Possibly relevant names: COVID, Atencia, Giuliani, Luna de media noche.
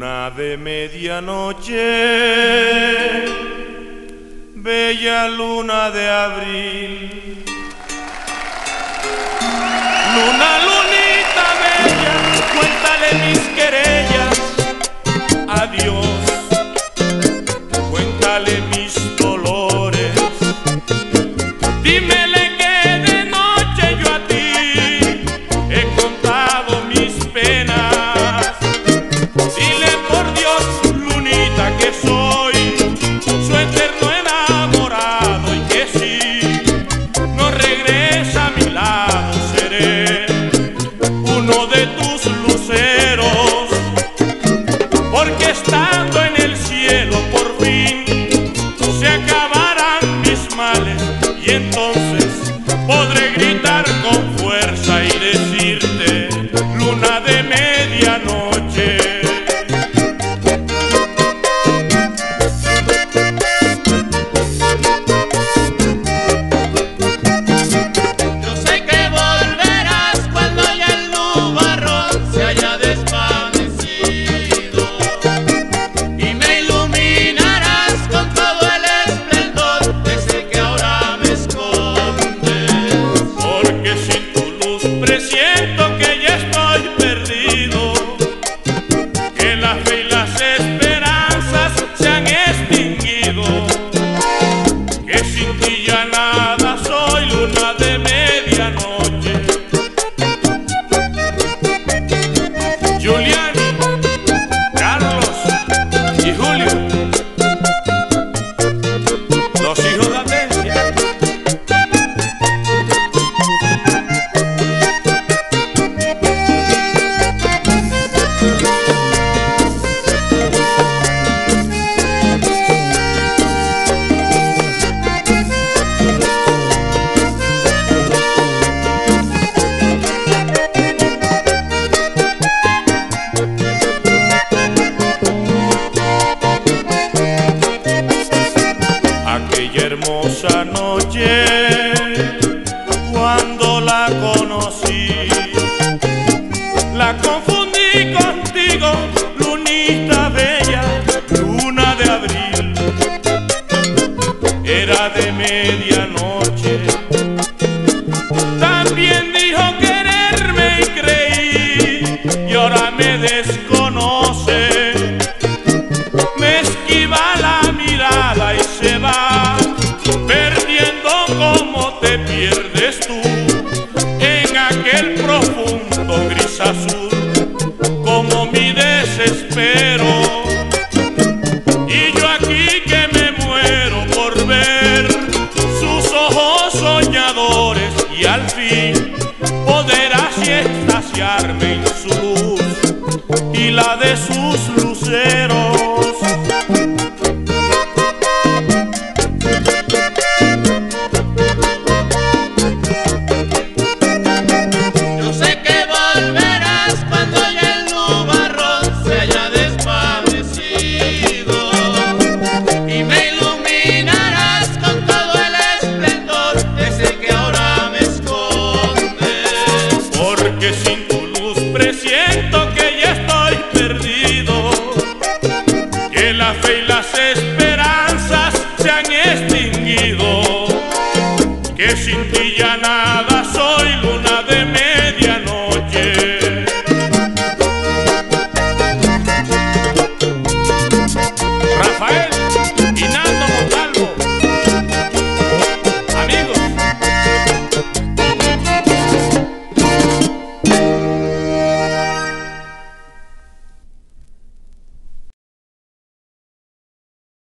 Luna de medianoche, bella luna de abril. Luna, lunita bella, cuéntale mis querellas a Dios, cuéntale mis dolores. Dímele que de noche yo a ti he contado mis penas. Dile por Dios, lunita, que soy su eterno enamorado y que si no regresa a mi lado seré uno de tus luceros, porque estando en el cielo por fin se acabarán mis males y entonces podré gritar con fuerza y decirte: luna de medianoche. Yo sé que volverás cuando ya el nubarrón se haya desvanecido y me iluminarás con todo el esplendor de ese que ahora me escondes, porque sin tu luz presiento que ya estoy perdido, que la fe y las esperanzas se han extinguido, que sin ti ya nada soy, luna de medianoche. Giuliani, Carlos y Julio, los hijos de Atencia. Aquella hermosa noche cuando la conocí, la confundí contigo, lunita bella, luna de abril. Era de medianoche, también dijo quererme y creí, y ahora me desconoce, me esquiva la mirada y se va, como te pierdes tú en aquel profundo gris azul, como mi desespero, y yo aquí que me muero por ver sus ojos soñadores y al fin poder así extasiarme en su luz y la de su